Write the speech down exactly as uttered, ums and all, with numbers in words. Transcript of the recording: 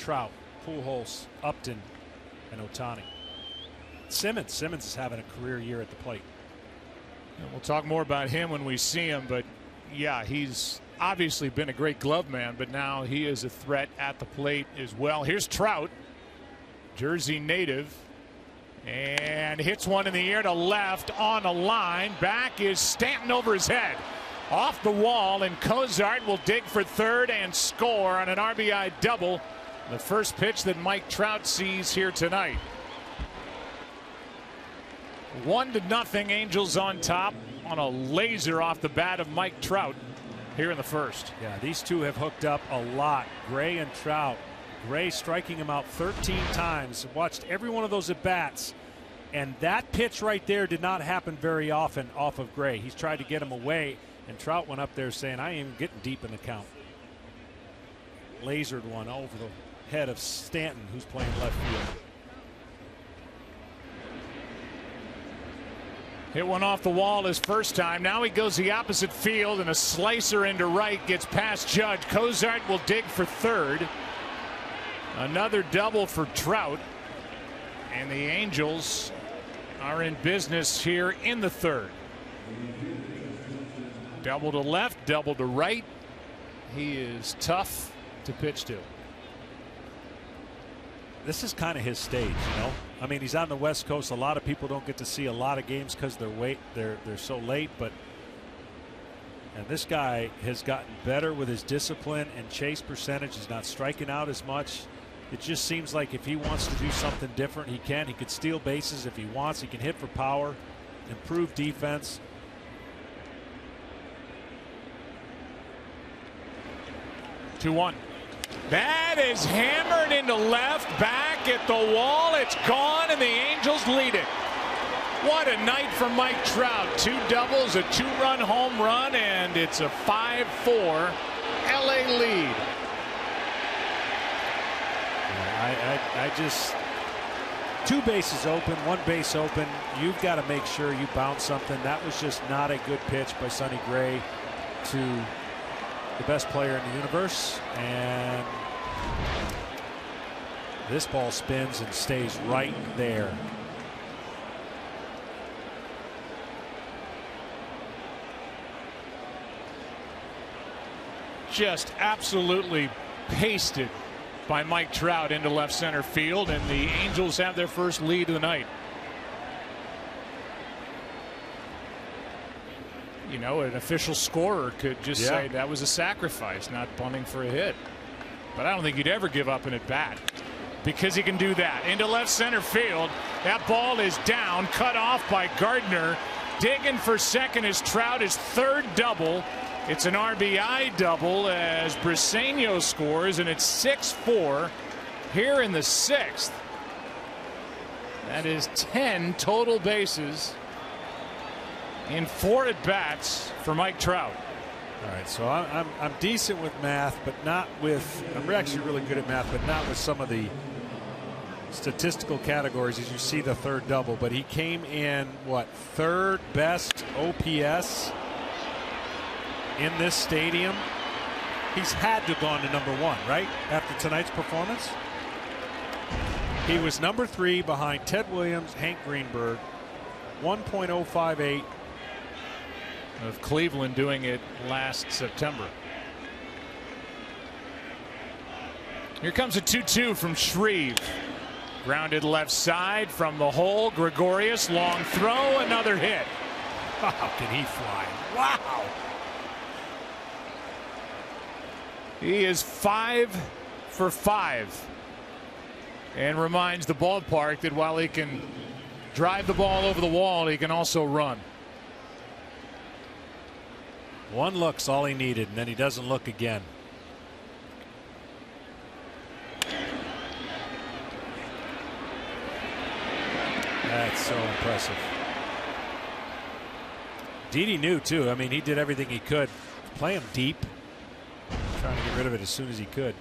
Trout, Pujols, Upton, and Ohtani. Simmons. Simmons is having a career year at the plate. And we'll talk more about him when we see him, but yeah, he's obviously been a great glove man, but now he is a threat at the plate as well. Here's Trout, Jersey native, and hits one in the air to left on a line. Back is Stanton over his head. Off the wall, and Cozart will dig for third and score on an R B I double. The first pitch that Mike Trout sees here tonight. One to nothing, Angels on top on a laser off the bat of Mike Trout here in the first. Yeah, these two have hooked up a lot, Gray and Trout. Gray striking him out thirteen times. Watched every one of those at bats. And that pitch right there did not happen very often off of Gray. He's tried to get him away. And Trout went up there saying, I ain't even getting deep in the count. Lasered one over the head of Stanton, who's playing left field. Hit one off the wall his first time. Now he goes the opposite field, and a slicer into right gets past Judge. Cozart will dig for third. Another double for Trout. And the Angels are in business here in the third. Double to left, double to right. He is tough to pitch to. This is kind of his stage, you know. I mean, he's on the West Coast. A lot of people don't get to see a lot of games because they're wait they're they're so late. But and this guy has gotten better with his discipline and chase percentage. He's not striking out as much. It just seems like if he wants to do something different, he can. He could steal bases if he wants. He can hit for power, improve defense. two one. That is hammered into left, back at the wall. It's gone, and the Angels lead it. What a night for Mike Trout. Two doubles, a two-run home run, and it's a five four L A lead. I, I, I just... Two bases open, one base open. You've got to make sure you bounce something. That was just not a good pitch by Sonny Gray to the best player in the universe, and this ball spins and stays right there. Just absolutely pasted by Mike Trout into left center field, and the Angels have their first lead of the night. You know, an official scorer could just yeah. say that was a sacrifice, not bunting for a hit. But I don't think he'd ever give up an at bat, because he can do that into left center field. That ball is down, cut off by Gardner. Digging for second is Trout, his third double. It's an R B I double as Briseno scores, and it's six four here in the sixth. That is ten total bases in four at bats for Mike Trout. All right, so I'm, I'm I'm decent with math, but not with I'm actually really good at math, but not with some of the statistical categories. As you see the third double, but he came in what, third best O P S in this stadium. He's had to have gone to number one, right? After tonight's performance, he was number three behind Ted Williams, Hank Greenberg, one point oh five eight. Of Cleveland doing it last September. Here comes a two two from Shreve. Grounded left side from the hole. Gregorius, long throw, another hit. Wow, can he fly? Wow. He is five for five. And reminds the ballpark that while he can drive the ball over the wall, he can also run. One look's all he needed, and then he doesn't look again. That's so impressive. Didi knew, too. I mean, he did everything he could. Play him deep. Trying to get rid of it as soon as he could.